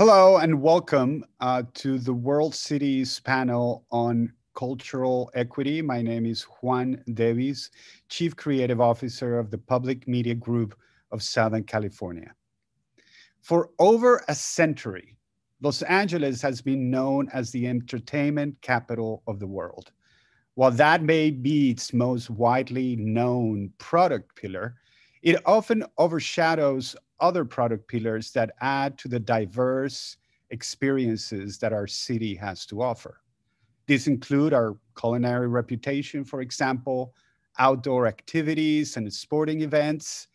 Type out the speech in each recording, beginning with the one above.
Hello and welcome to the World Cities panel on cultural equity. My name is Juan Devis, Chief Creative Officer of the Public Media Group of Southern California. For over a century, Los Angeles has been known as the entertainment capital of the world. While that may be its most widely known product pillar, it often overshadows other product pillars that add to the diverse experiences that our city has to offer. These include our culinary reputation, for example, outdoor activities and sporting events,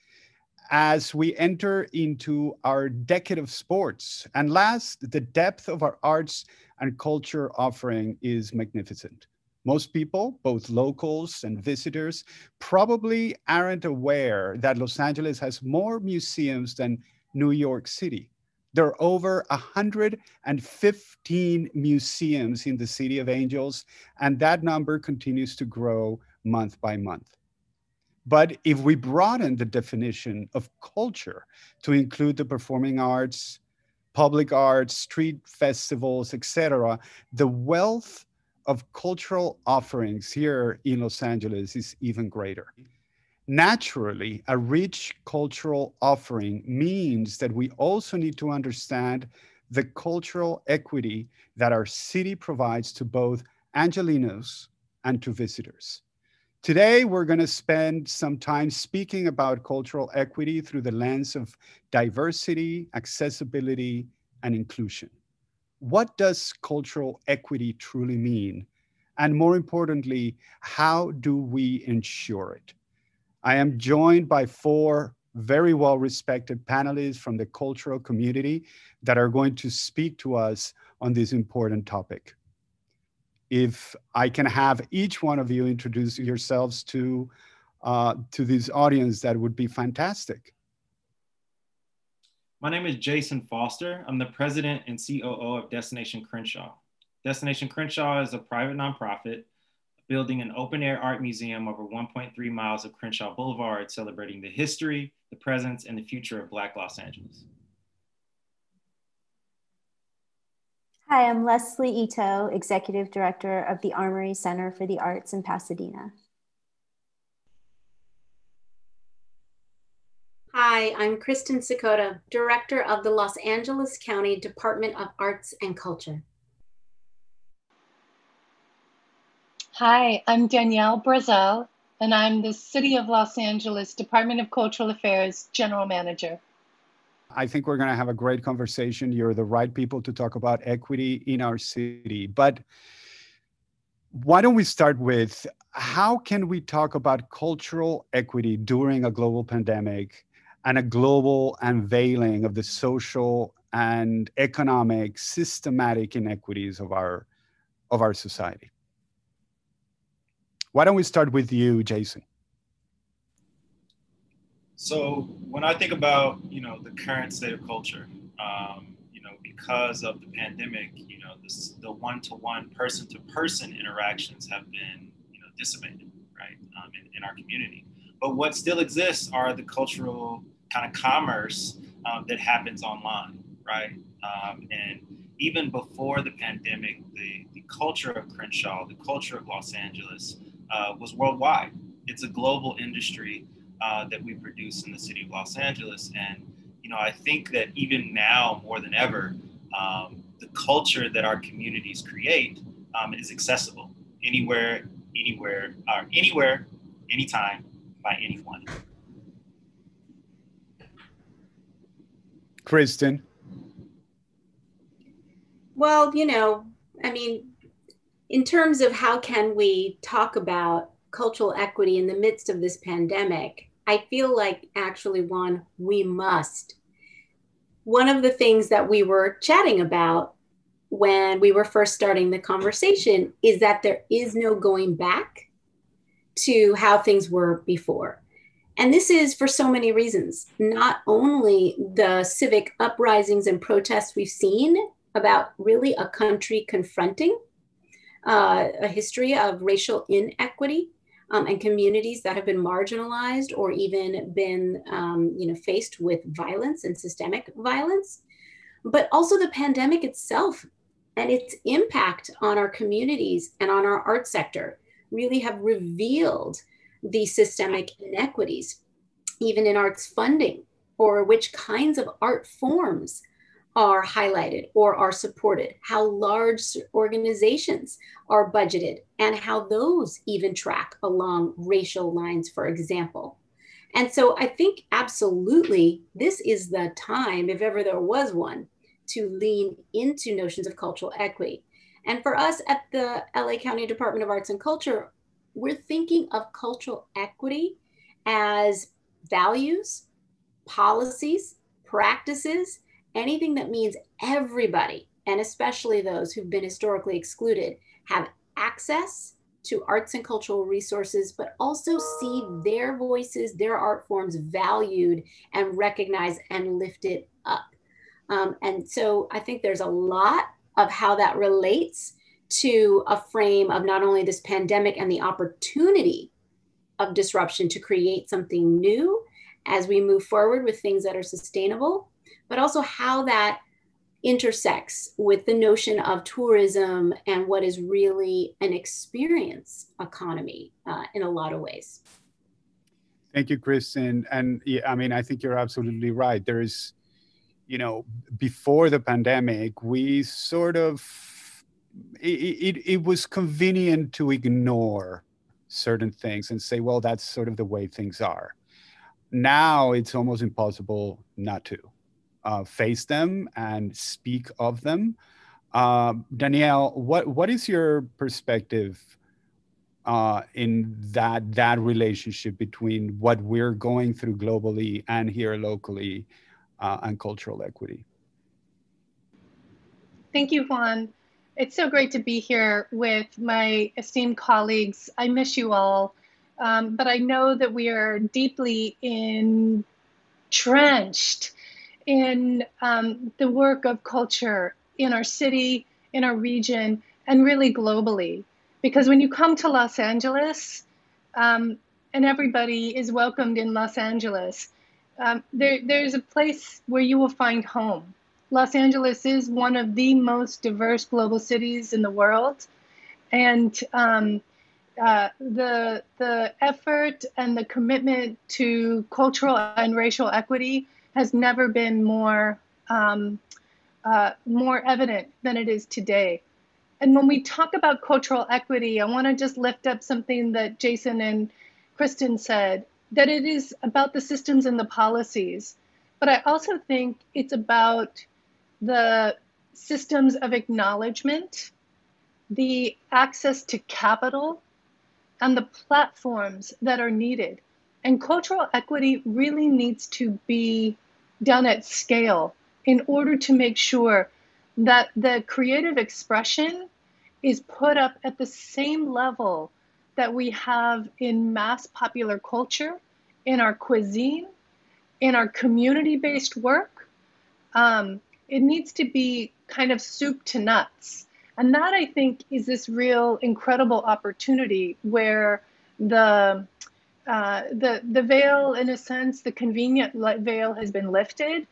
as we enter into our decade of sports. And last, the depth of our arts and culture offering is magnificent. Most people, both locals and visitors, probably aren't aware that Los Angeles has more museums than New York City. There are over 115 museums in the City of Angels, and that number continues to grow month by month. But if we broaden the definition of culture to include the performing arts, public arts, street festivals, etc., the wealth of cultural offerings here in Los Angeles is even greater. Naturally, a rich cultural offering means that we also need to understand the cultural equity that our city provides to both Angelinos and to visitors. Today, we're going to spend some time speaking about cultural equity through the lens of diversity, accessibility, and inclusion. What does cultural equity truly mean? And more importantly, how do we ensure it? I am joined by four very well-respected panelists from the cultural community that are going to speak to us on this important topic. If I can have each one of you introduce yourselves to this audience, that would be fantastic. My name is Jason Foster. I'm the president and COO of Destination Crenshaw. Destination Crenshaw is a private nonprofit building an open-air art museum over 1.3 miles of Crenshaw Boulevard, celebrating the history, the presence, and the future of Black Los Angeles. Hi, I'm Leslie Ito, Executive Director of the Armory Center for the Arts in Pasadena. Hi, I'm Kristin Sakoda, Director of the Los Angeles County Department of Arts and Culture. Hi, I'm Danielle Brazell, and I'm the City of Los Angeles Department of Cultural Affairs General Manager. I think we're going to have a great conversation. You're the right people to talk about equity in our city. But why don't we start with how can we talk about cultural equity during a global pandemic and a global unveiling of the social and economic systematic inequities of our society? Why don't we start with you, Jason? So when I think about, the current state of culture, because of the pandemic, the one-to-one, person-to-person interactions have been, decimated, right, in our community. But what still exists are the cultural kind of commerce that happens online, right? And even before the pandemic, the culture of Crenshaw, the culture of Los Angeles was worldwide. It's a global industry that we produce in the city of Los Angeles. And, I think that even now more than ever, the culture that our communities create is accessible anywhere, anytime, by anyone. Kristin. Well, in terms of how can we talk about cultural equity in the midst of this pandemic, I feel like actually, Juan, we must. One of the things that we were chatting about when we were first starting the conversation is that there is no going back to how things were before. And this is for so many reasons, not only the civic uprisings and protests we've seen about really a country confronting a history of racial inequity and communities that have been marginalized or even been faced with violence and systemic violence, but also the pandemic itself and its impact on our communities and on our art sector really have revealed the systemic inequities, even in arts funding, or which kinds of art forms are highlighted or are supported, how large organizations are budgeted, and how those even track along racial lines, for example. And so I think absolutely this is the time, if ever there was one, to lean into notions of cultural equity. And for us at the LA County Department of Arts and Culture, we're thinking of cultural equity as values, policies, practices, anything that means everybody, and especially those who've been historically excluded, have access to arts and cultural resources, but also see their voices, their art forms valued and recognized and lifted up. And so I think there's a lot of how that relates to a frame of not only this pandemic and the opportunity of disruption to create something new as we move forward with things that are sustainable, but also how that intersects with the notion of tourism and what is really an experience economy in a lot of ways. Thank you, Kristin. And yeah, I mean, I think you're absolutely right. There is, you know, before the pandemic, we sort of, it was convenient to ignore certain things and say, well, that's sort of the way things are. Now it's almost impossible not to face them and speak of them. Danielle, what is your perspective in that relationship between what we're going through globally and here locally and cultural equity? Thank you, Juan. It's so great to be here with my esteemed colleagues. I miss you all, but I know that we are deeply entrenched in the work of culture in our city, in our region, and really globally. Because when you come to Los Angeles, and everybody is welcomed in Los Angeles, there's a place where you will find home. Los Angeles is one of the most diverse global cities in the world. And the effort and the commitment to cultural and racial equity has never been more evident than it is today. And when we talk about cultural equity, I want to just lift up something that Jason and Kristin said, that it is about the systems and the policies. But I also think it's about the systems of acknowledgement, the access to capital, and the platforms that are needed. And cultural equity really needs to be done at scale in order to make sure that the creative expression is put up at the same level that we have in mass popular culture, in our cuisine, in our community-based work. It needs to be kind of soup to nuts. And that, I think, is this real incredible opportunity where the veil, in a sense, the convenient veil has been lifted,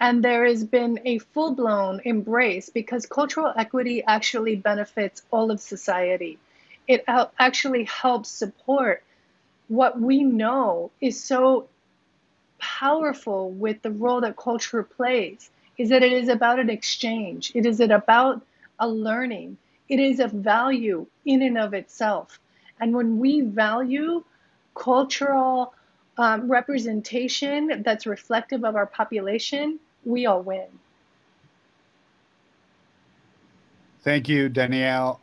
and there has been a full-blown embrace, because cultural equity actually benefits all of society. It actually helps support what we know is so powerful with the role that culture plays, is that it is about an exchange. It is about a learning. It is a value in and of itself. And when we value cultural representation that's reflective of our population, we all win. Thank you, Danielle.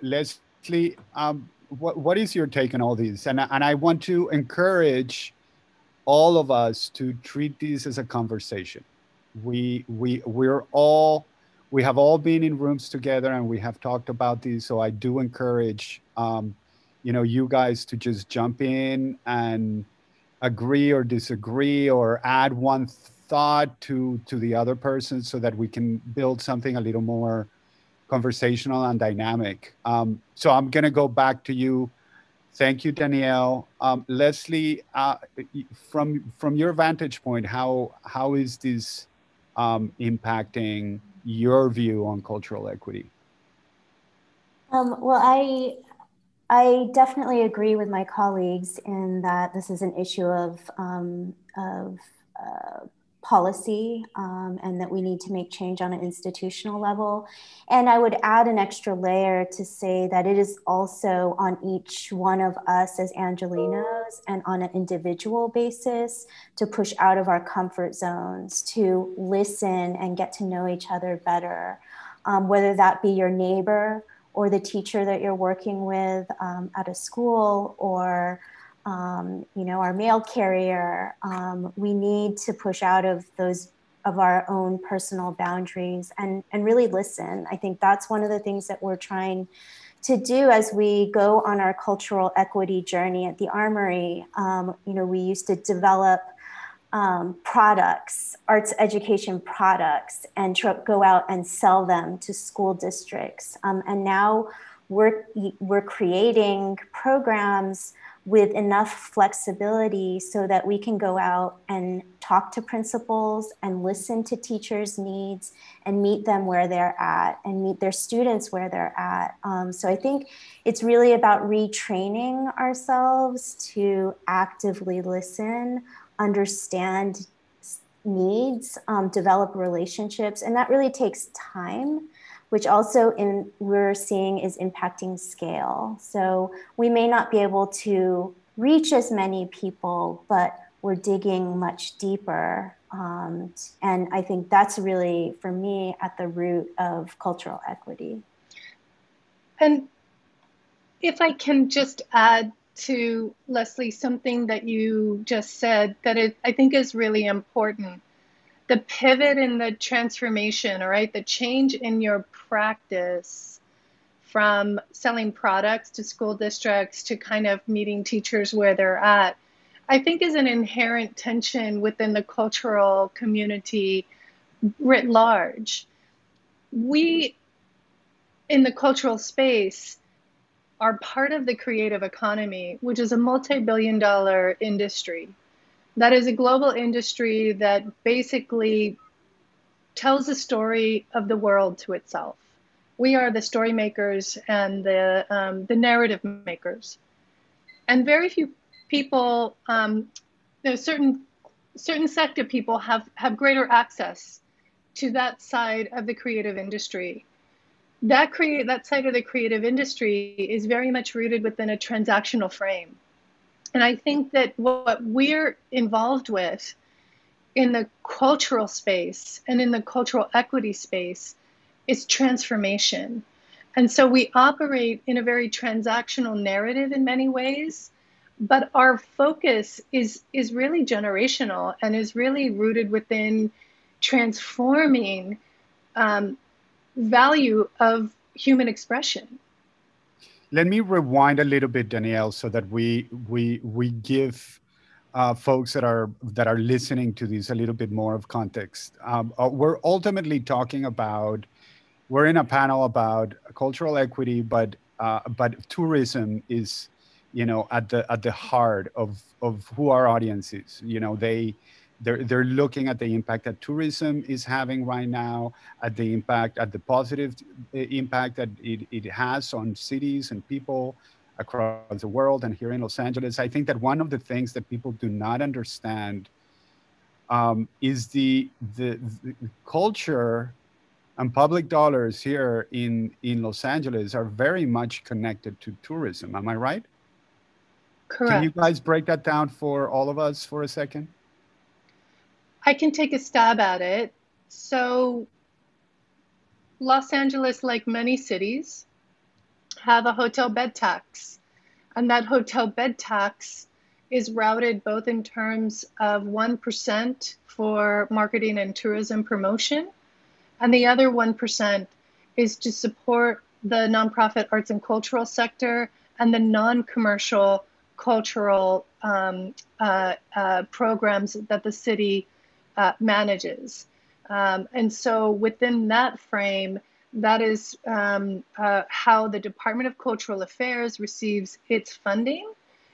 Leslie, what is your take on all these? And I want to encourage all of us to treat these as a conversation. We have all been in rooms together and we have talked about these. So I do encourage you know, you guys to just jump in and agree or disagree or add one thought to the other person so that we can build something a little more conversational and dynamic. So I'm going to go back to you. Thank you, Danielle. Leslie, from your vantage point, how is this impacting your view on cultural equity? Well, I definitely agree with my colleagues in that this is an issue of policy and that we need to make change on an institutional level. And I would add an extra layer to say that it is also on each one of us as Angelenos and on an individual basis to push out of our comfort zones, to listen and get to know each other better, whether that be your neighbor or the teacher that you're working with at a school, or you know, our mail carrier. We need to push out of those, of our own personal boundaries and really listen. I think that's one of the things that we're trying to do as we go on our cultural equity journey at the Armory. You know, we used to develop products, arts education products, and go out and sell them to school districts. And now we're creating programs with enough flexibility so that we can go out and talk to principals and listen to teachers' needs and meet them where they're at and meet their students where they're at. So I think it's really about retraining ourselves to actively listen, understand needs, develop relationships, and that really takes time, which also we're seeing is impacting scale. So we may not be able to reach as many people, but we're digging much deeper. And I think that's really, for me, at the root of cultural equity. And if I can just add to, Leslie, something that you just said that I think is really important. The pivot and the transformation, all right, the change in your practice from selling products to school districts to kind of meeting teachers where they're at, I think is an inherent tension within the cultural community writ large. We, in the cultural space, are part of the creative economy, which is a multi-billion-dollar industry. That is a global industry that basically tells the story of the world to itself. We are the story makers and the narrative makers. And very few people, there's certain sect of people have greater access to that side of the creative industry. That side of the creative industry is very much rooted within a transactional frame. And I think that what we're involved with in the cultural space and in the cultural equity space is transformation. And so we operate in a very transactional narrative in many ways, but our focus is really generational and is really rooted within transforming value of human expression. Let me rewind a little bit, Danielle, so that we give folks that are listening to this a little bit more of context. We're ultimately talking about, we're in a panel about cultural equity, but tourism is, you know, at the heart of who our audience is. You know, they're looking at the impact that tourism is having right now, at the positive impact that it has on cities and people across the world and here in Los Angeles. I think that one of the things that people do not understand is the culture and public dollars here in Los Angeles are very much connected to tourism. Am I right? Correct. Can you guys break that down for all of us for a second? I can take a stab at it. So Los Angeles, like many cities, have a hotel bed tax. And that hotel bed tax is routed both in terms of 1% for marketing and tourism promotion, and the other 1% is to support the nonprofit arts and cultural sector and the non-commercial cultural programs that the city manages. And so within that frame, that is how the Department of Cultural Affairs receives its funding.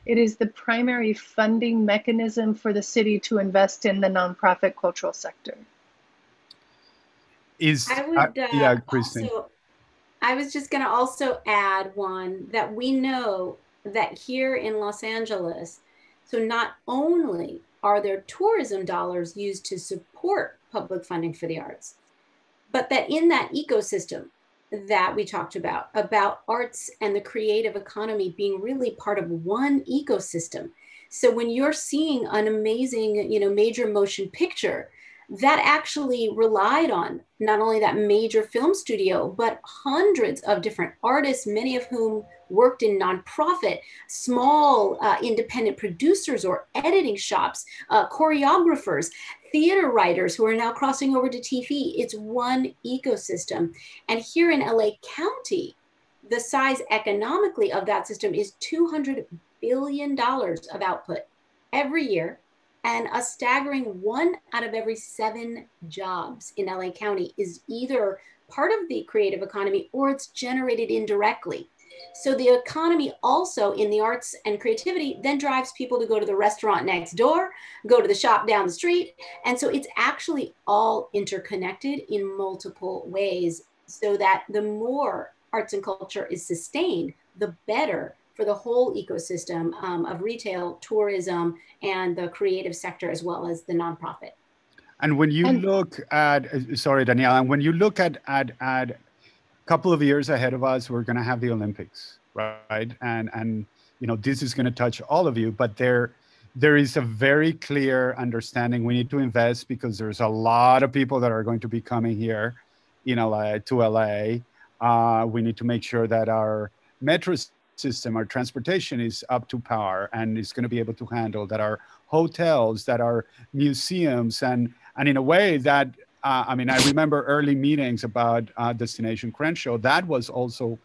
It is the primary funding mechanism for the city to invest in the nonprofit cultural sector. is, yeah, Kristin. I was just going to also add one, that we know that here in Los Angeles, so not only are there tourism dollars used to support public funding for the arts, but that in that ecosystem that we talked about arts and the creative economy being really part of one ecosystem. So when you're seeing an amazing, you know, major motion picture, that actually relied on not only that major film studio, but hundreds of different artists, many of whom worked in nonprofit, small independent producers or editing shops, choreographers, theater writers who are now crossing over to TV. It's one ecosystem. And here in LA County, the size economically of that system is $200 billion of output every year. And a staggering 1 out of every 7 jobs in LA County is either part of the creative economy or it's generated indirectly. So the economy also in the arts and creativity then drives people to go to the restaurant next door, go to the shop down the street. And so it's actually all interconnected in multiple ways, so that the more arts and culture is sustained, the better for the whole ecosystem of retail, tourism, and the creative sector, as well as the nonprofit. And when you look at, sorry, Danielle, and when you look at a couple of years ahead of us, we're gonna have the Olympics, right? And you know, this is gonna touch all of you, but there is a very clear understanding we need to invest, because there's a lot of people that are going to be coming here in LA, to LA. We need to make sure that our metro system, our transportation is up to par and is going to be able to handle that, our hotels, that our museums, and in a way that, I mean, I remember early meetings about Destination Crenshaw, that was also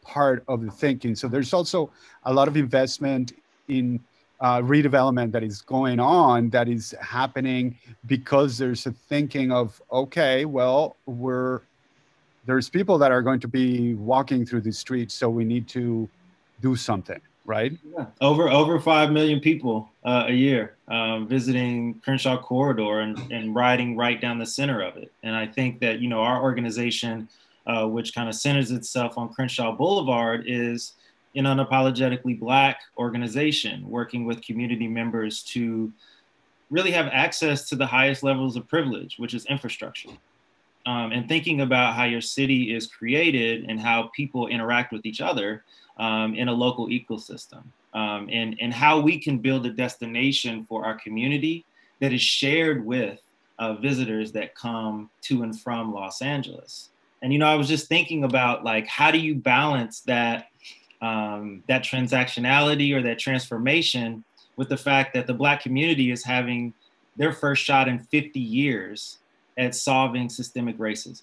part of the thinking. So there's also a lot of investment in redevelopment that is going on, that is happening, because there's a thinking of, okay, well, there's people that are going to be walking through the streets, so we need to do something, right? Yeah. Over 5 million people a year visiting Crenshaw Corridor and riding right down the center of it. And I think that, you know, our organization, which kind of centers itself on Crenshaw Boulevard, is an unapologetically Black organization working with community members to really have access to the highest levels of privilege, which is infrastructure. And thinking about how your city is created and how people interact with each other in a local ecosystem, and how we can build a destination for our community that is shared with visitors that come to and from Los Angeles. And, you know, I was just thinking about, like, how do you balance that, that transactionality or that transformation with the fact that the Black community is having their first shot in 50 years at solving systemic racism,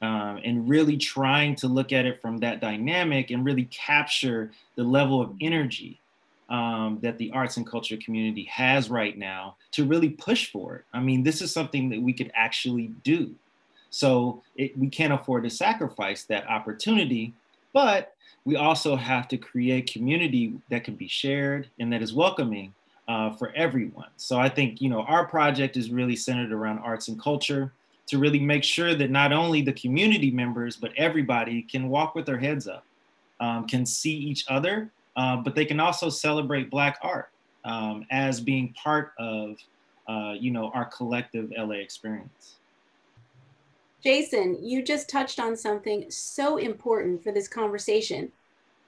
and really trying to look at it from that dynamic and really capture the level of energy that the arts and culture community has right now to really push for it. I mean, this is something that we could actually do. So we can't afford to sacrifice that opportunity, but we also have to create community that can be shared and that is welcoming for everyone. So I think, you know, our project is really centered around arts and culture, to really make sure that not only the community members, but everybody can walk with their heads up, can see each other, but they can also celebrate Black art as being part of, you know, our collective LA experience. Jason, you just touched on something so important for this conversation.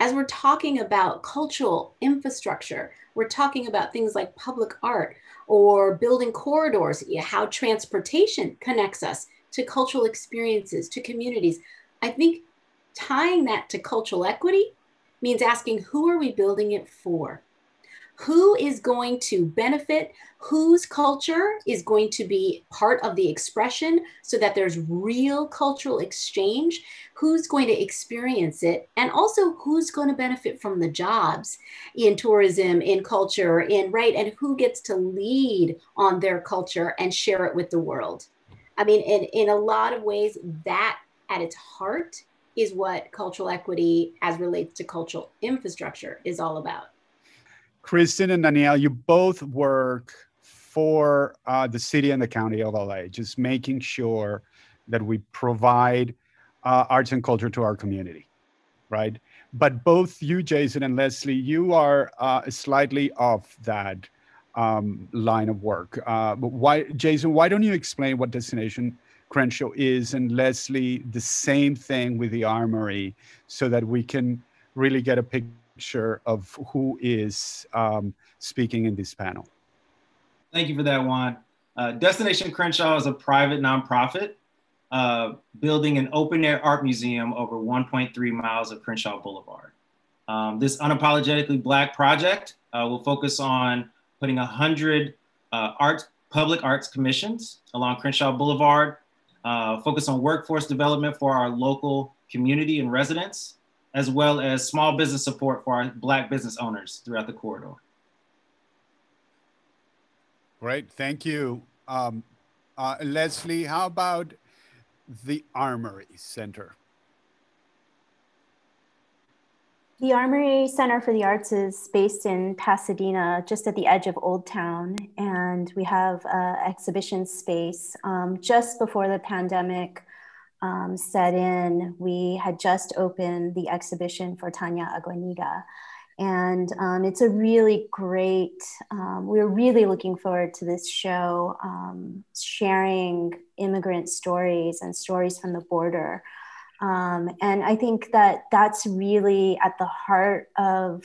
As we're talking about cultural infrastructure, we're talking about things like public art or building corridors, how transportation connects us to cultural experiences, to communities. I think tying that to cultural equity means asking, who are we building it for? Who is going to benefit? Whose culture is going to be part of the expression so that there's real cultural exchange? Who's going to experience it? And also, who's going to benefit from the jobs in tourism, in culture, in, right? And who gets to lead on their culture and share it with the world? I mean, in a lot of ways, that at its heart is what cultural equity as relates to cultural infrastructure is all about. Kristin and Danielle, you both work for the city and the county of LA, just making sure that we provide arts and culture to our community, right? But both you, Jason, and Leslie, you are slightly off that line of work. But why, Jason, why don't you explain what Destination Crenshaw is, and Leslie, the same thing with the Armory, so that we can really get a picture of who is speaking in this panel. Thank you for that, Juan. Destination Crenshaw is a private nonprofit building an open-air art museum over 1.3 miles of Crenshaw Boulevard. This unapologetically Black project will focus on putting 100 public arts commissions along Crenshaw Boulevard, focus on workforce development for our local community and residents, as well as small business support for our Black business owners throughout the corridor. Great, thank you. Leslie, how about the Armory Center? The Armory Center for the Arts is based in Pasadena, just at the edge of Old Town. And we have exhibition space. Just before the pandemic set in, we had just opened the exhibition for Tanya Aguaniga. And it's a really great, we're really looking forward to this show, sharing immigrant stories and stories from the border. And I think that that's really at the heart of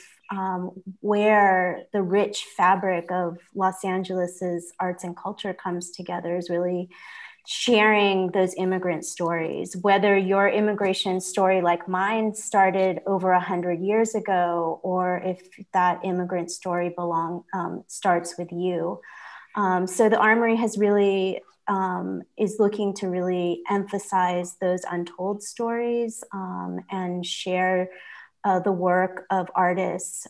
where the rich fabric of Los Angeles's arts and culture comes together, is really sharing those immigrant stories, whether your immigration story like mine started over 100 years ago, or if that immigrant story starts with you. So the Armory has really, is looking to really emphasize those untold stories and share the work of artists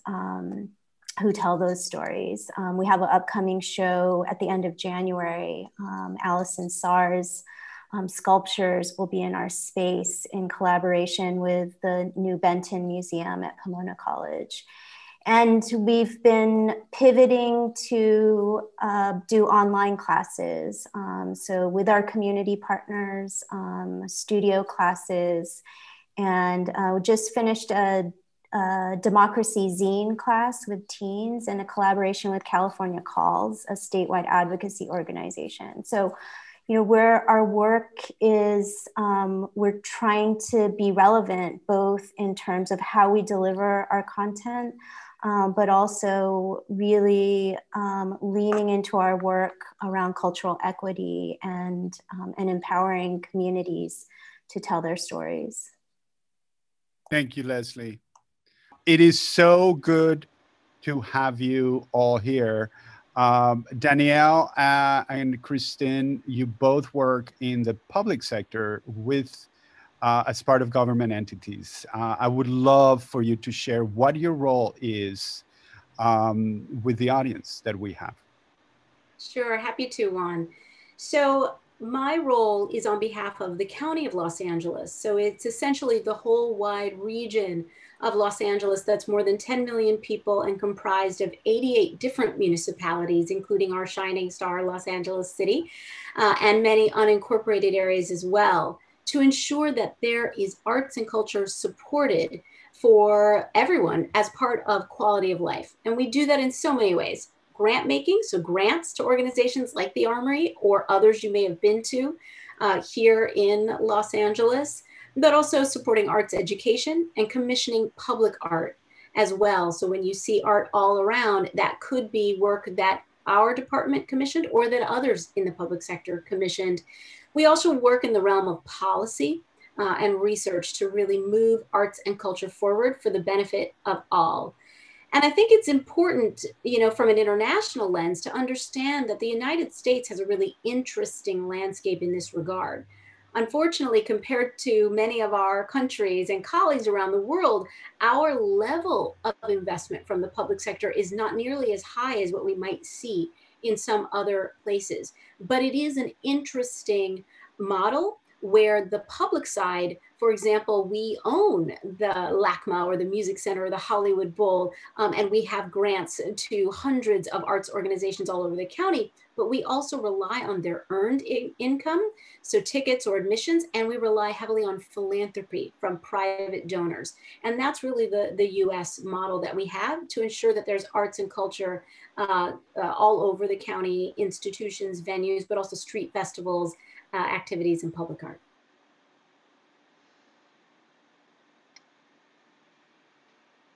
who tell those stories. We have an upcoming show at the end of January. Allison Sarr's sculptures will be in our space in collaboration with the new Benton Museum at Pomona College. And we've been pivoting to do online classes. So with our community partners, studio classes, and we just finished a democracy zine class with teens in a collaboration with California Calls, a statewide advocacy organization. So, you know, where our work is, we're trying to be relevant, both in terms of how we deliver our content, but also really leaning into our work around cultural equity and empowering communities to tell their stories. Thank you, Leslie. It is so good to have you all here. Danielle and Kristin, you both work in the public sector with as part of government entities. I would love for you to share what your role is with the audience that we have. Sure, happy to, Juan. So my role is on behalf of the County of Los Angeles. So it's essentially the whole wide region of Los Angeles, that's more than 10 million people and comprised of 88 different municipalities, including our shining star, Los Angeles City, and many unincorporated areas as well, to ensure that there is arts and culture supported for everyone as part of quality of life. And we do that in so many ways. Grant making, so grants to organizations like the Armory or others you may have been to here in Los Angeles, but also supporting arts education and commissioning public art as well. So when you see art all around, that could be work that our department commissioned or that others in the public sector commissioned. We also work in the realm of policy and research to really move arts and culture forward for the benefit of all. And I think it's important, you know, from an international lens to understand that the United States has a really interesting landscape in this regard. Unfortunately, compared to many of our countries and colleagues around the world, our level of investment from the public sector is not nearly as high as what we might see in some other places. But it is an interesting model where the public side, for example, we own the LACMA or the Music Center or the Hollywood Bowl, and we have grants to hundreds of arts organizations all over the county, but we also rely on their earned income, so tickets or admissions, and we rely heavily on philanthropy from private donors. And that's really the US model that we have to ensure that there's arts and culture all over the county, institutions, venues, but also street festivals, activities, and public art.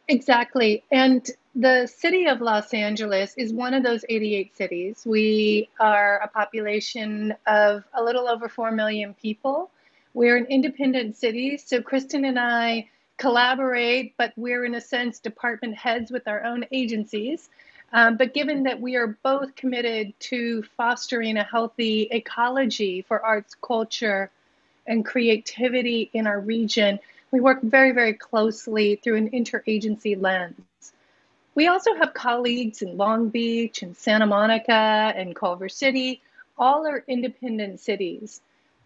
Exactly. And the city of Los Angeles is one of those 88 cities. We are a population of a little over 4 million people. We're an independent city. So Kristin and I collaborate, but we're in a sense department heads with our own agencies. But given that we are both committed to fostering a healthy ecology for arts, culture, and creativity in our region, we work very, very closely through an interagency lens. We also have colleagues in Long Beach and Santa Monica and Culver City. All are independent cities.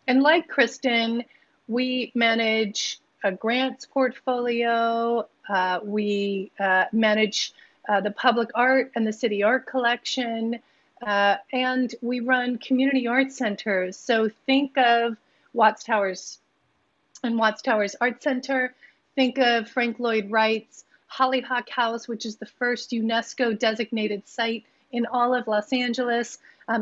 And like Kristin, we manage a grants portfolio. We manage the public art and the city art collection. And we run community art centers. So think of Watts Towers and Watts Towers Art Center. Think of Frank Lloyd Wright's Hollyhock House, which is the first UNESCO designated site in all of Los Angeles.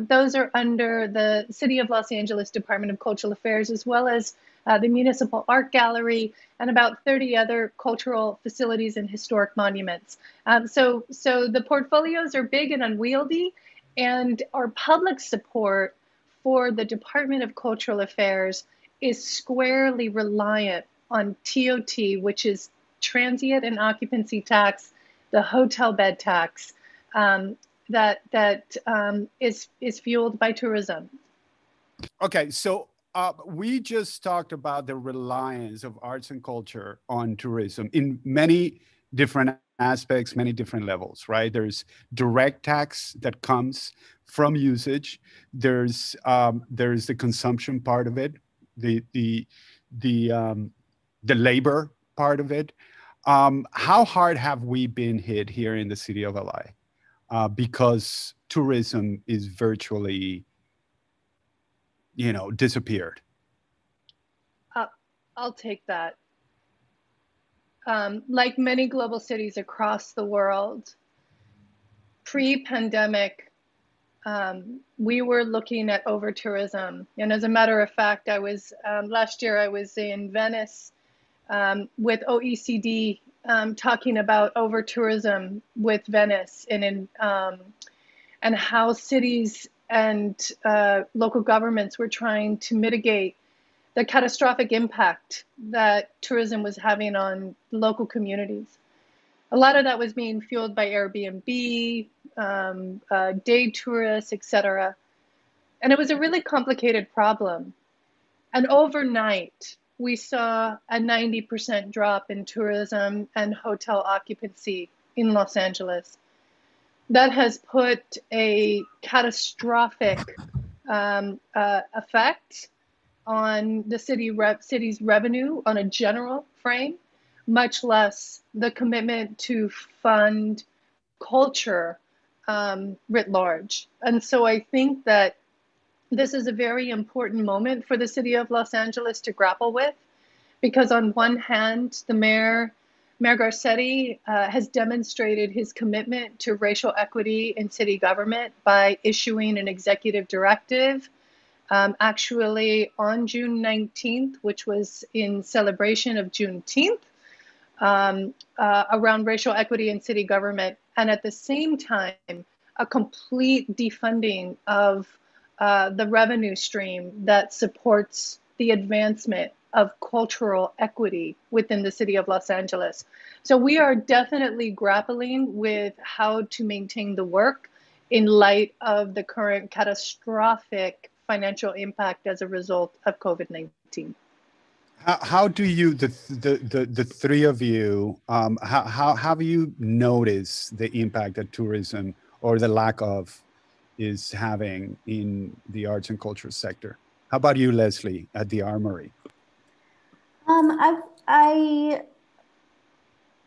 Those are under the City of Los Angeles Department of Cultural Affairs, as well as the Municipal Art Gallery and about 30 other cultural facilities and historic monuments. So the portfolios are big and unwieldy, and our public support for the Department of Cultural Affairs is squarely reliant on TOT, which is transient and occupancy tax, the hotel bed tax that is fueled by tourism. Okay, so we just talked about the reliance of arts and culture on tourism in many different aspects, many different levels, right? There's direct tax that comes from usage. There's the consumption part of it, the labor part of it. How hard have we been hit here in the city of LA because tourism is virtually, you know, disappeared? I'll take that. Like many global cities across the world, pre-pandemic, we were looking at over-tourism. And as a matter of fact, I was, last year I was in Venice with OECD talking about over-tourism with Venice and how cities and local governments were trying to mitigate the catastrophic impact that tourism was having on local communities. A lot of that was being fueled by Airbnb, day tourists, etc. And it was a really complicated problem. And overnight, we saw a 90% drop in tourism and hotel occupancy in Los Angeles. That has put a catastrophic effect on the city's revenue on a general frame, much less the commitment to fund culture writ large. And so I think that this is a very important moment for the city of Los Angeles to grapple with, because on one hand, the Mayor Garcetti has demonstrated his commitment to racial equity in city government by issuing an executive directive actually on June 19th, which was in celebration of Juneteenth, around racial equity in city government, and at the same time, a complete defunding of the revenue stream that supports the advancement of cultural equity within the city of Los Angeles. So we are definitely grappling with how to maintain the work in light of the current catastrophic financial impact as a result of COVID-19. How do you, the three of you, how have you noticed the impact that tourism or the lack of is having in the arts and culture sector? How about you, Leslie, at the Armory?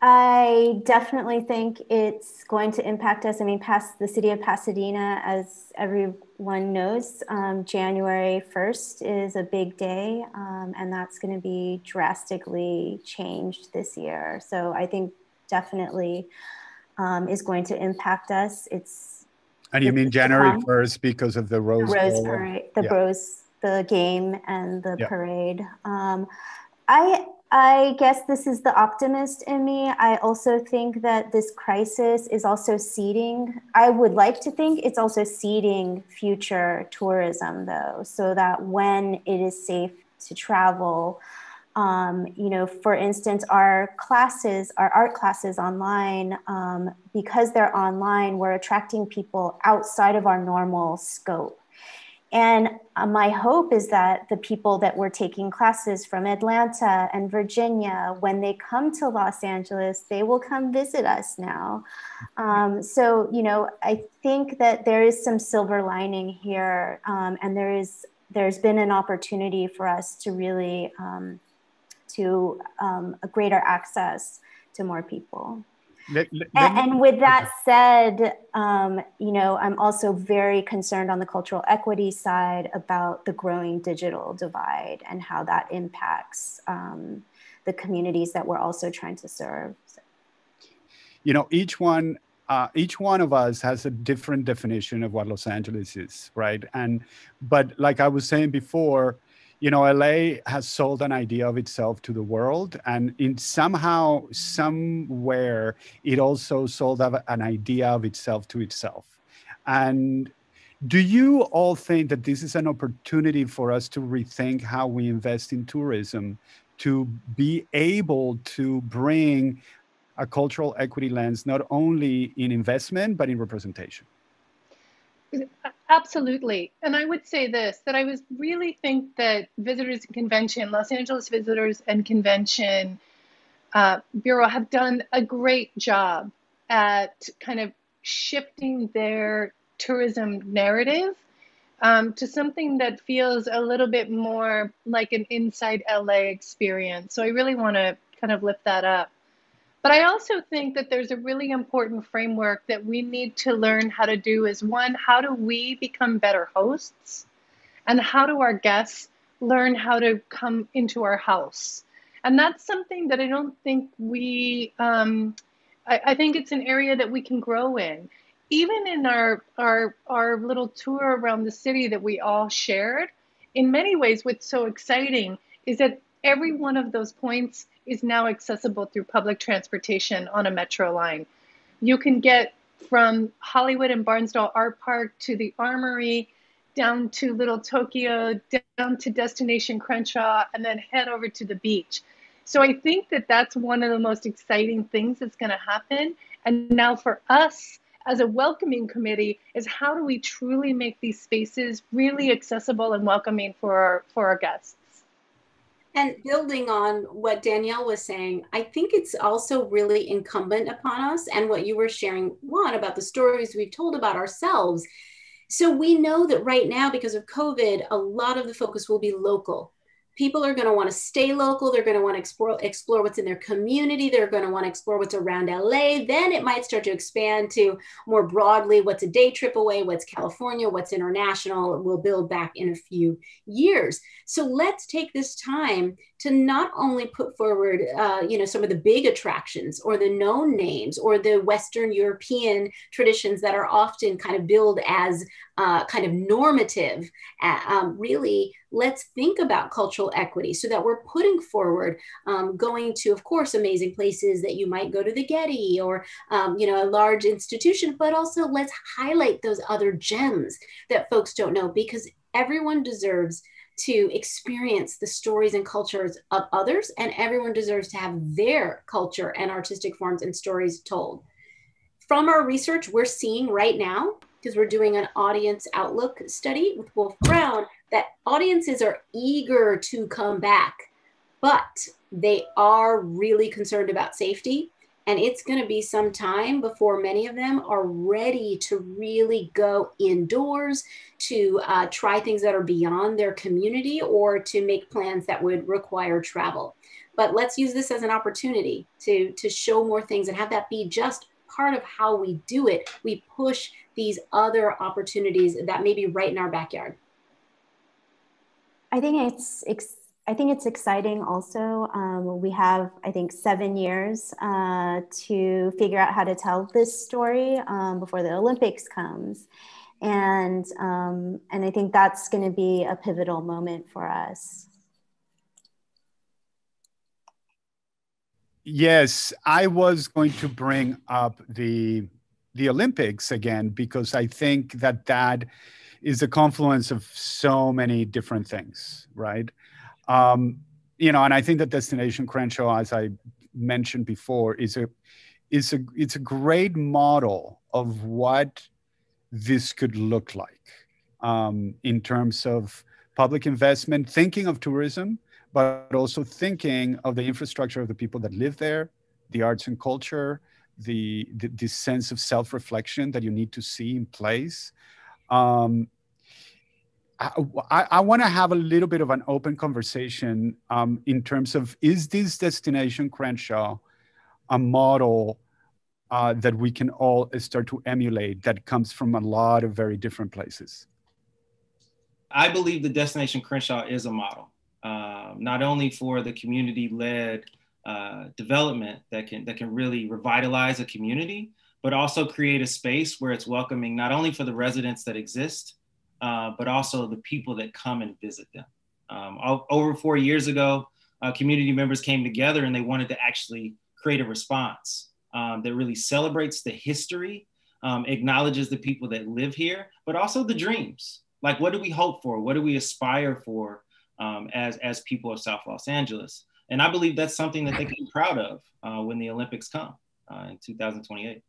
I definitely think it's going to impact us. I mean, the city of Pasadena, as everyone knows, January 1st is a big day, and that's going to be drastically changed this year. So I think definitely is going to impact us. It's and you mean January 1st because of the Rose Bowl? Parade, the yeah. Rose, the game, and the yeah. parade. I guess this is the optimist in me. I also think that this crisis is also seeding. I would like to think it's also seeding future tourism, though, so that when it is safe to travel, you know, for instance, our art classes online, because they're online, we're attracting people outside of our normal scope. And my hope is that the people that were taking classes from Atlanta and Virginia, when they come to Los Angeles, they will come visit us now. So, you know, I think that there is some silver lining here, and there's been an opportunity for us to really a greater access to more people. And with that said, you know, I'm also very concerned on the cultural equity side about the growing digital divide and how that impacts the communities that we're also trying to serve. So. You know, each one of us has a different definition of what Los Angeles is, right? But like I was saying before, you know, LA has sold an idea of itself to the world, and in somewhere, it also sold an idea of itself to itself. And do you all think that this is an opportunity for us to rethink how we invest in tourism, to be able to bring a cultural equity lens, not only in investment, but in representation? Absolutely. And I would say this, that I was really think that Los Angeles Visitors and Convention Bureau have done a great job at kind of shifting their tourism narrative to something that feels a little bit more like an inside LA experience. So I really want to kind of lift that up. But I also think that there's a really important framework that we need to learn how to do is, one, how do we become better hosts? And how do our guests learn how to come into our house? And that's something that I don't think I think it's an area that we can grow in. Even in our little tour around the city that we all shared, in many ways what's so exciting is that every one of those points is now accessible through public transportation on a metro line. You can get from Hollywood and Barnsdall Art Park to the Armory, down to Little Tokyo, down to Destination Crenshaw, and then head over to the beach. So I think that that's one of the most exciting things that's going to happen. And now for us as a welcoming committee is, how do we truly make these spaces really accessible and welcoming for our guests? And building on what Danielle was saying, I think it's also really incumbent upon us, and what you were sharing, Juan, about the stories we've told about ourselves. So we know that right now, because of COVID, a lot of the focus will be local. People are going to want to stay local. They're going to want to explore what's in their community. They're going to want to explore what's around LA. Then it might start to expand to more broadly, what's a day trip away, what's California, what's international. We'll build back in a few years. So let's take this time to not only put forward you know, some of the big attractions or the known names or the Western European traditions that are often kind of billed as kind of normative, really let's think about cultural equity so that we're putting forward going to, of course, amazing places that you might go to the Getty or you know, a large institution, but also let's highlight those other gems that folks don't know, because everyone deserves to experience the stories and cultures of others, and everyone deserves to have their culture and artistic forms and stories told. From our research, we're seeing right now, because we're doing an audience outlook study with Wolf Brown, that audiences are eager to come back, but they are really concerned about safety And it's going to be some time before many of them are ready to really go indoors, to try things that are beyond their community, or to make plans that would require travel. But let's use this as an opportunity to show more things and have that be just part of how we do it. We push these other opportunities that may be right in our backyard. I think it's exciting also. We have, I think, 7 years to figure out how to tell this story before the Olympics comes. And I think that's going to be a pivotal moment for us. Yes, I was going to bring up the Olympics again, because I think that that is the confluence of so many different things, right? You know, and I think that Destination Crenshaw, as I mentioned before, it's a great model of what this could look like in terms of public investment, thinking of tourism, but also thinking of the infrastructure of the people that live there, the arts and culture, the sense of self-reflection that you need to see in place. I want to have a little bit of an open conversation in terms of, is this Destination Crenshaw a model that we can all start to emulate, that comes from a lot of very different places? I believe the Destination Crenshaw is a model, not only for the community-led development that can really revitalize a community, but also create a space where it's welcoming not only for the residents that exist, but also the people that come and visit them. Over 4 years ago, community members came together and they wanted to actually create a response that really celebrates the history, acknowledges the people that live here, but also the dreams. Like, what do we hope for? What do we aspire for as people of South Los Angeles? And I believe that's something that they can be proud of when the Olympics come in 2028.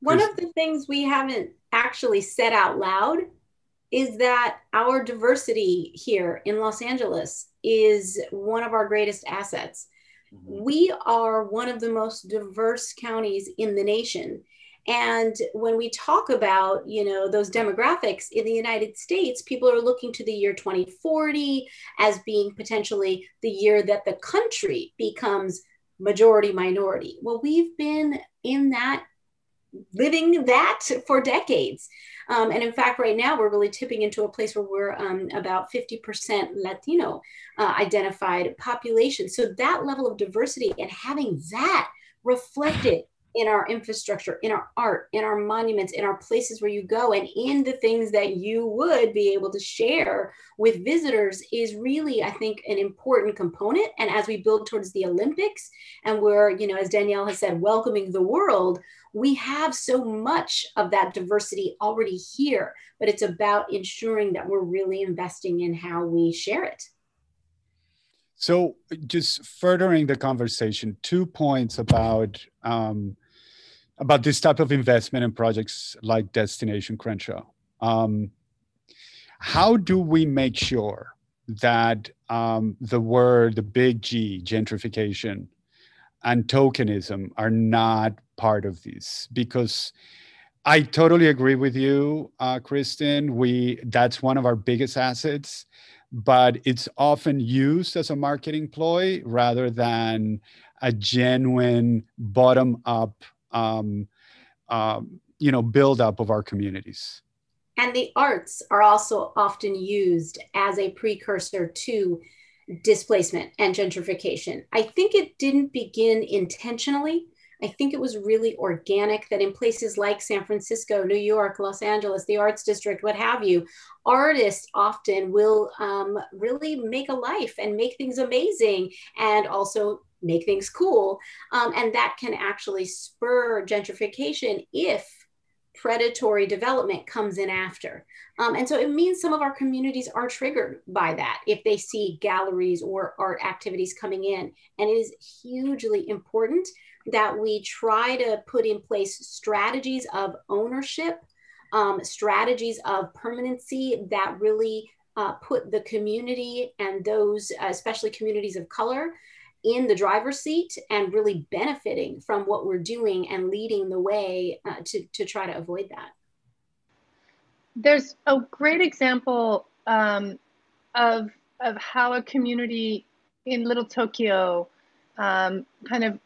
One of the things we haven't actually said out loud is that our diversity here in Los Angeles is one of our greatest assets. We are one of the most diverse counties in the nation. And when we talk about, you know, those demographics in the United States, people are looking to the year 2040 as being potentially the year that the country becomes majority minority. Well, we've been in that, living that for decades. And in fact, right now, we're really tipping into a place where we're about 50% Latino identified population. So that level of diversity and having that reflected in our infrastructure, in our art, in our monuments, in our places where you go, and in the things that you would be able to share with visitors is really, I think, an important component. And as we build towards the Olympics, and we're, you know, as Danielle has said, welcoming the world, we have so much of that diversity already here, but it's about ensuring that we're really investing in how we share it. So just furthering the conversation, 2 points about this type of investment and projects like Destination Crenshaw. How do we make sure that the word, the big G, gentrification and tokenism are not part of this? Because I totally agree with you, Kristin. That's one of our biggest assets, but it's often used as a marketing ploy rather than a genuine bottom-up you know, build-up of our communities. And the arts are also often used as a precursor to displacement and gentrification. I think it didn't begin intentionally. I think it was really organic, that in places like San Francisco, New York, Los Angeles, the Arts District, what have you, artists often will really make a life and make things amazing and also make things cool. And that can actually spur gentrification if predatory development comes in after. And so it means some of our communities are triggered by that if they see galleries or art activities coming in. And it is hugely important that we try to put in place strategies of ownership, strategies of permanency that really put the community and those, especially communities of color, in the driver's seat and really benefiting from what we're doing and leading the way to try to avoid that. There's a great example of how a community in Little Tokyo kind of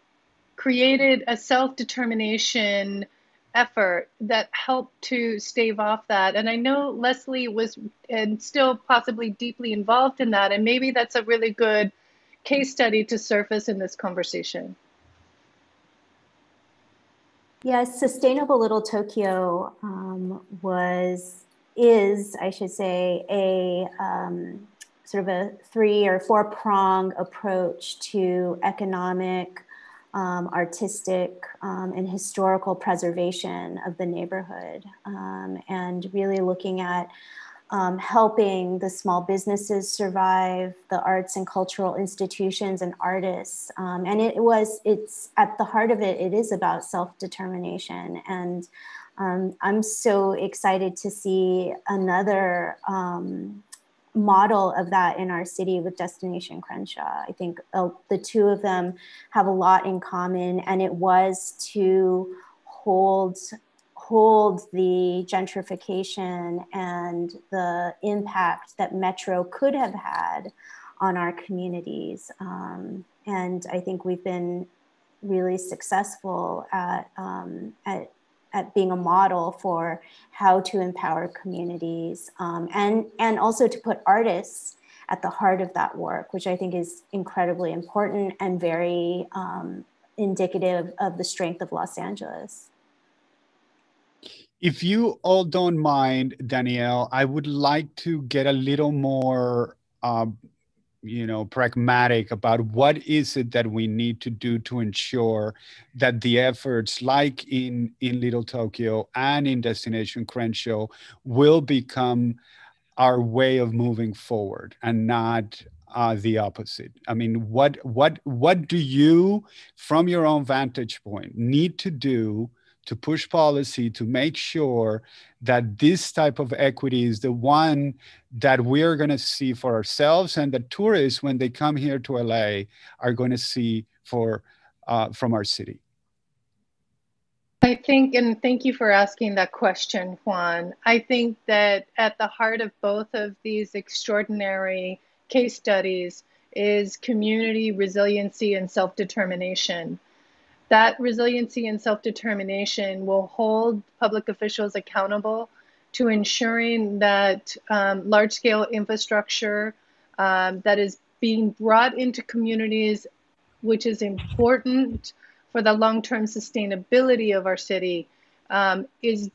created a self-determination effort that helped to stave off that. And I know Leslie was and still possibly deeply involved in that. And maybe that's a really good case study to surface in this conversation. Yes, Sustainable Little Tokyo is, I should say, a sort of a 3- or 4-pronged approach to economic, artistic, and historical preservation of the neighborhood, and really looking at helping the small businesses survive, the arts and cultural institutions and artists. And it's at the heart of it, it is about self-determination. And I'm so excited to see another model of that in our city with Destination Crenshaw. I think the two of them have a lot in common, and it was to hold the gentrification and the impact that Metro could have had on our communities. And I think we've been really successful at being a model for how to empower communities and also to put artists at the heart of that work, which I think is incredibly important and very indicative of the strength of Los Angeles. If you all don't mind, Danielle, I would like to get a little more, pragmatic about what is it that we need to do to ensure that the efforts like in Little Tokyo and in Destination Crenshaw will become our way of moving forward and not the opposite. I mean, what do you, from your own vantage point, need to do to push policy to make sure that this type of equity is the one that we're going to see for ourselves and the tourists when they come here to LA are going to see from our city? I think, and thank you for asking that question, Juan. I think that at the heart of both of these extraordinary case studies is community resiliency and self-determination. That resiliency and self-determination will hold public officials accountable to ensuring that large-scale infrastructure that is being brought into communities, which is important for the long-term sustainability of our city, is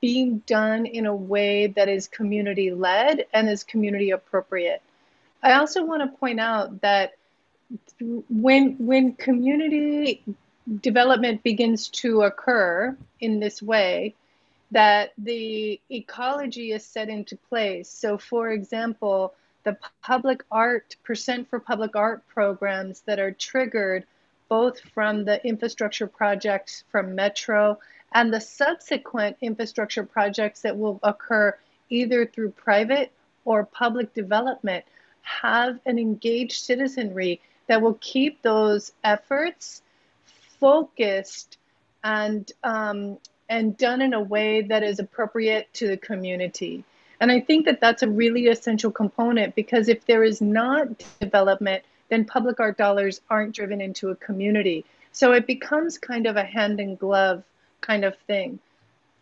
being done in a way that is community-led and is community-appropriate. I also want to point out that when community development begins to occur in this way, that the ecology is set into place. So for example, the public art, percent for public art programs that are triggered both from the infrastructure projects from Metro and the subsequent infrastructure projects that will occur either through private or public development have an engaged citizenry that will keep those efforts focused and done in a way that is appropriate to the community. And I think that that's a really essential component, because if there is not development, then public art dollars aren't driven into a community. So it becomes kind of a hand in glove kind of thing.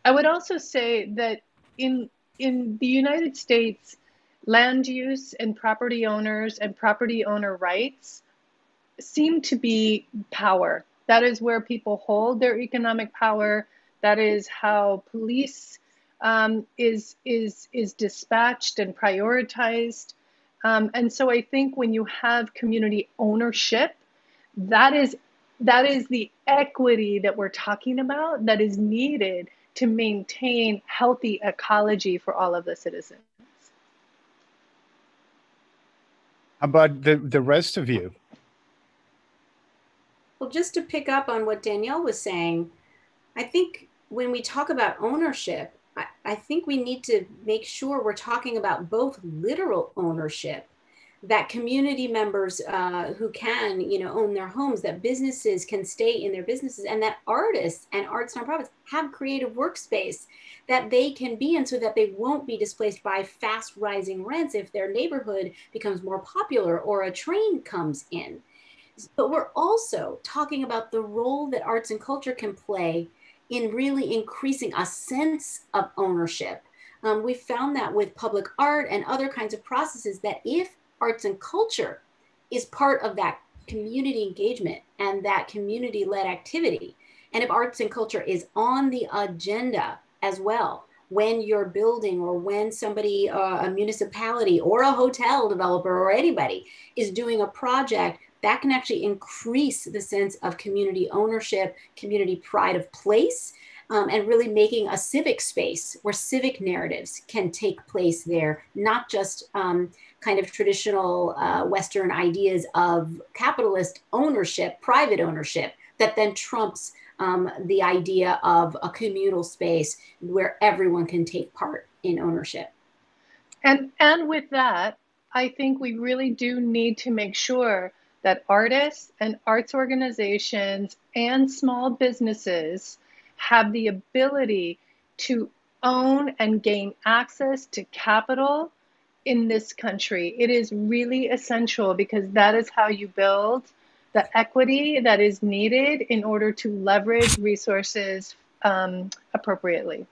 I would also say that in the United States, land use and property owners and property owner rights seem to be power. That is where people hold their economic power. That is how police is dispatched and prioritized. And so I think when you have community ownership, that is the equity that we're talking about that is needed to maintain healthy ecology for all of the citizens. How about the rest of you? Well, just to pick up on what Danielle was saying, I think when we talk about ownership, I think we need to make sure we're talking about both literal ownership, that community members who can, you know, own their homes, that businesses can stay in their businesses, and that artists and arts nonprofits have creative workspace that they can be in so that they won't be displaced by fast rising rents if their neighborhood becomes more popular or a train comes in. But we're also talking about the role that arts and culture can play in really increasing a sense of ownership. We found that with public art and other kinds of processes, that if arts and culture is part of that community engagement and that community-led activity, and if arts and culture is on the agenda as well, when you're building or when somebody, a municipality or a hotel developer or anybody is doing a project, that can actually increase the sense of community ownership, community pride of place, and really making a civic space where civic narratives can take place there, not just kind of traditional Western ideas of capitalist ownership, private ownership, that then trumps the idea of a communal space where everyone can take part in ownership. And with that, I think we really do need to make sure that artists and arts organizations and small businesses have the ability to own and gain access to capital in this country. It is really essential, because that is how you build the equity that is needed in order to leverage resources appropriately.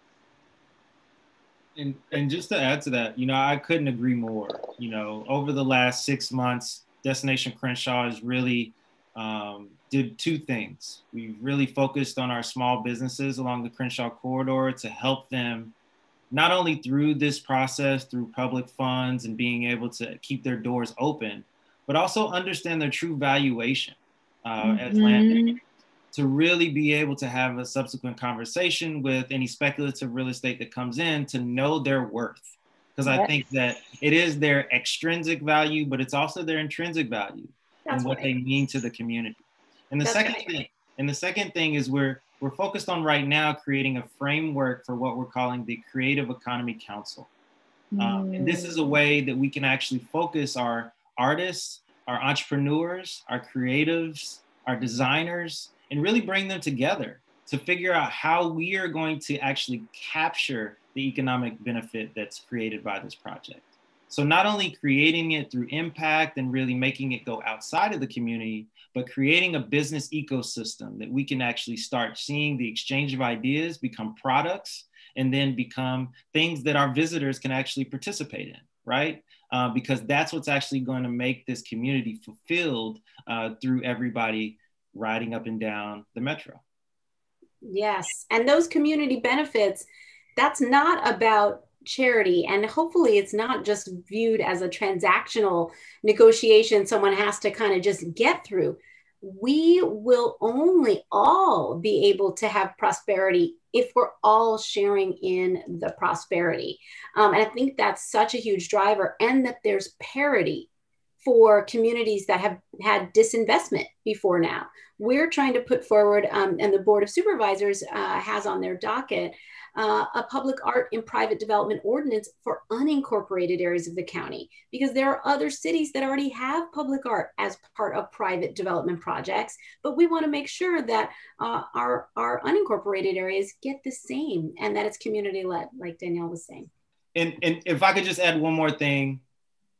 And just to add to that, you know, I couldn't agree more. You know, over the last 6 months, Destination Crenshaw has really did two things. We've really focused on our small businesses along the Crenshaw corridor to help them not only through this process, through public funds and being able to keep their doors open, but also understand their true valuation as land owners, to really be able to have a subsequent conversation with any speculative real estate that comes in to know their worth. Because I think that it is their extrinsic value, but it's also their intrinsic value and what they mean to the community. And the second thing is we're focused on right now creating a framework for what we're calling the Creative Economy Council. And this is a way that we can actually focus our artists, our entrepreneurs, our creatives, our designers, and really bring them together to figure out how we are going to actually capture the economic benefit that's created by this project. So not only creating it through impact and really making it go outside of the community, but creating a business ecosystem that we can actually start seeing the exchange of ideas become products and then become things that our visitors can actually participate in, right? Because that's what's actually going to make this community fulfilled through everybody riding up and down the Metro. Yes, and those community benefits, that's not about charity, and hopefully it's not just viewed as a transactional negotiation someone has to kind of just get through. We will only all be able to have prosperity if we're all sharing in the prosperity. And I think that's such a huge driver, and that there's parity for communities that have had disinvestment before now. We're trying to put forward, and the Board of Supervisors has on their docket, a public art and private development ordinance for unincorporated areas of the county, because there are other cities that already have public art as part of private development projects, but we want to make sure that our unincorporated areas get the same, and that it's community-led, like Danielle was saying. And if I could just add one more thing,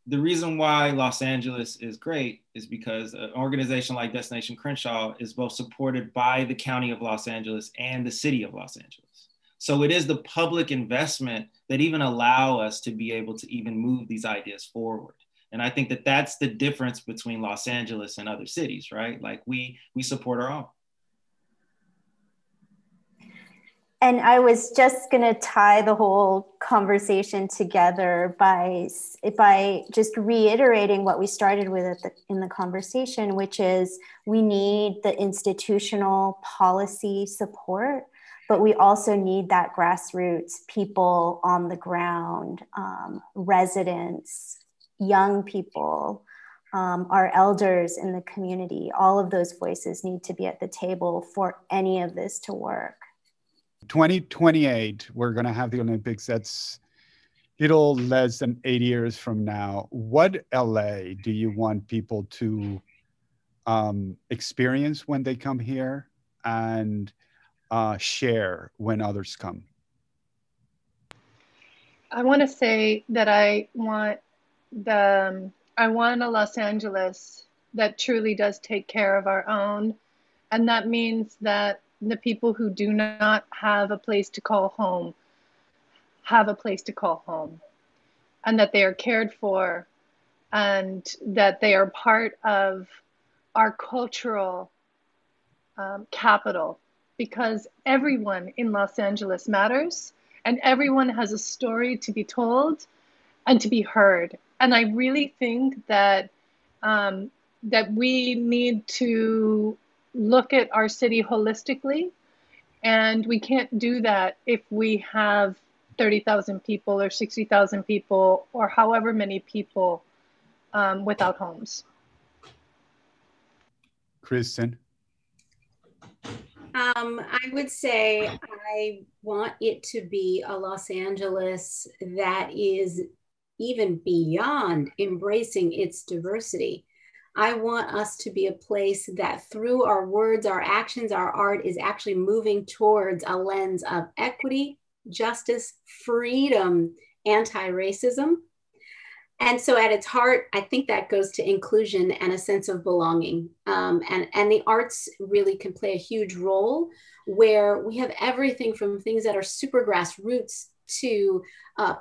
the reason why Los Angeles is great is because an organization like Destination Crenshaw is both supported by the County of Los Angeles and the City of Los Angeles. So it is the public investment that even allow us to be able to even move these ideas forward. And I think that that's the difference between Los Angeles and other cities, right? Like we support our own. And I was just going to tie the whole conversation together by just reiterating what we started with in the conversation, which is we need the institutional policy support, but we also need that grassroots people on the ground, residents, young people, our elders in the community. All of those voices need to be at the table for any of this to work. 2028, we're going to have the Olympics. That's little less than 8 years from now, what LA do you want people to experience when they come here and share when others come? I want to say that I want the I want a Los Angeles that truly does take care of our own, and that means that the people who do not have a place to call home have a place to call home, and that they are cared for, and that they are part of our cultural capital, because everyone in Los Angeles matters and everyone has a story to be told and to be heard. And I really think that that we need to look at our city holistically, and we can't do that if we have 30,000 people or 60,000 people or however many people without homes. Kristen? I would say I want it to be a Los Angeles that is even beyond embracing its diversity. I want us to be a place that through our words, our actions, our art is actually moving towards a lens of equity, justice, freedom, anti-racism. And so at its heart, I think that goes to inclusion and a sense of belonging. And the arts really can play a huge role, where we have everything from things that are super grassroots to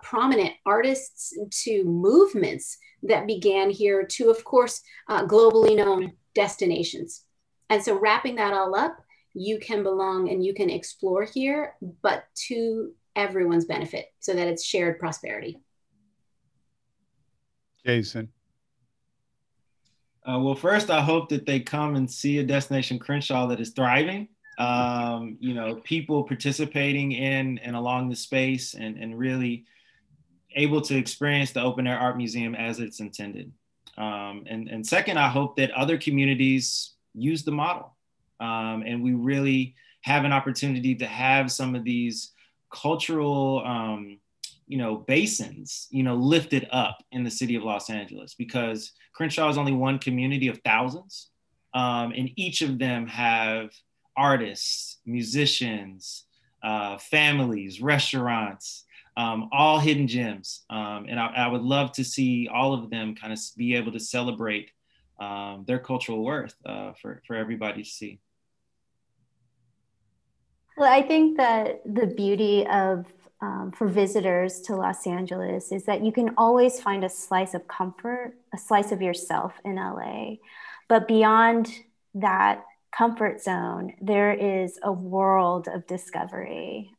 prominent artists, to movements that began here, to, of course, globally known destinations. And so wrapping that all up, you can belong and you can explore here, but to everyone's benefit, so that it's shared prosperity. Jason? Well, first, I hope that they come and see a Destination Crenshaw that is thriving. You know, people participating in and along the space, and really able to experience the open air art museum as it's intended. And second, I hope that other communities use the model. And we really have an opportunity to have some of these cultural, you know, basins, you know, lifted up in the city of Los Angeles, because Crenshaw is only one community of thousands. And each of them have artists, musicians, families, restaurants, all hidden gems. And I would love to see all of them kind of be able to celebrate their cultural worth for everybody to see. Well, I think that the beauty of for visitors to Los Angeles is that you can always find a slice of comfort, a slice of yourself in LA. But beyond that comfort zone, there is a world of discovery.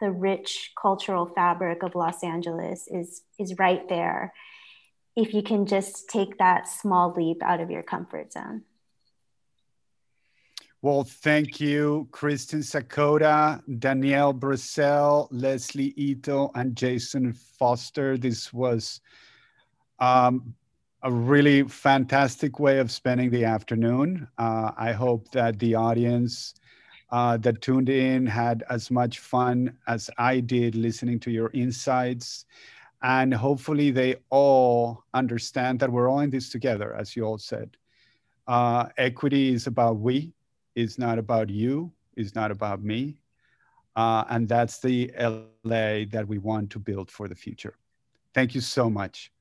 The rich cultural fabric of Los Angeles is right there, if you can just take that small leap out of your comfort zone. Well, thank you, Kristin Sakoda, Danielle Brazell, Leslie Ito, and Jason Foster. This was a really fantastic way of spending the afternoon. I hope that the audience that tuned in had as much fun as I did listening to your insights. And hopefully they all understand that we're all in this together, as you all said. Equity is about we, it's not about you, it's not about me. And that's the LA that we want to build for the future. Thank you so much.